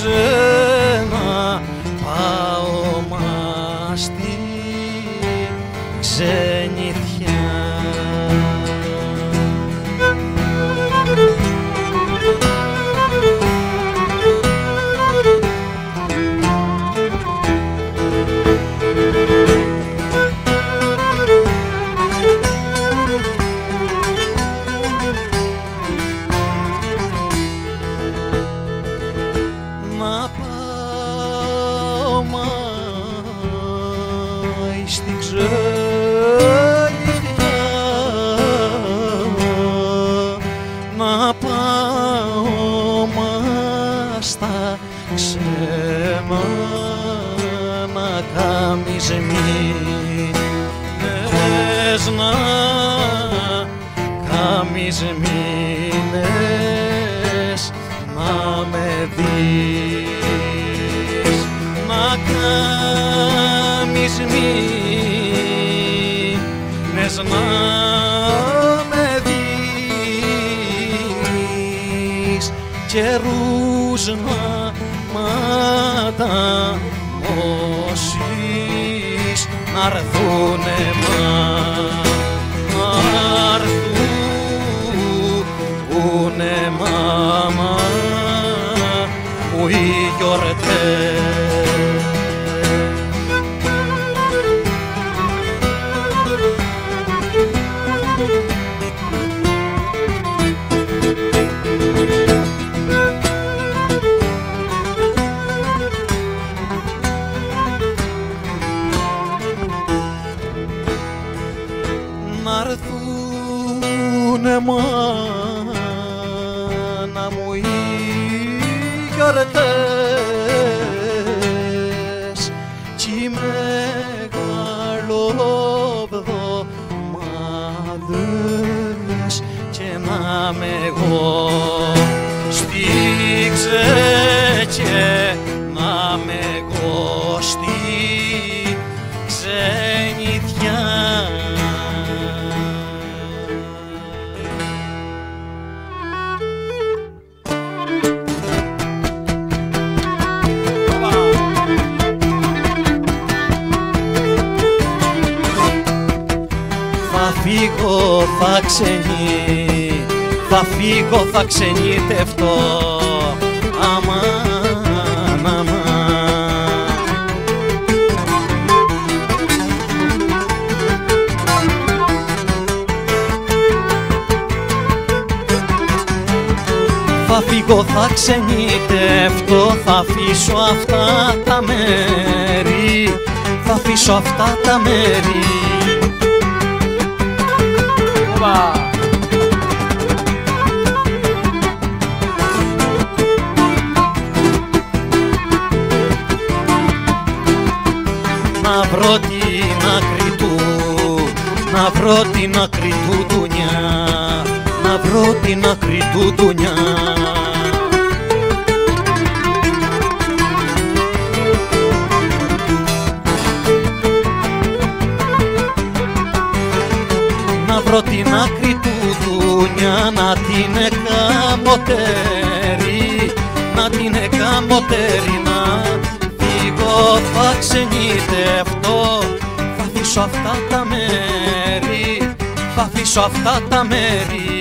σένα πάω μας στη ξενιτιά. Θα φύγω, θα ξενιτευτώ, αμάν, αμάν. Θα φύγω, θα ξενιτευτώ, θα αφήσω αυτά τα μέρη, θα αφήσω αυτά τα μέρη. Να βρω την άκρη του, να βρω την άκρη του ντουνιά, να βρω την άκρη του ντουνιά. Να βρω την άκρη του ντουνιά, να την εκαμωτέρει, να την εκαμωτέρει, να φύγω, θα ξενιτευτώ, θα αφήσω αυτά τα μέρη, θα αφήσω αυτά τα μέρη.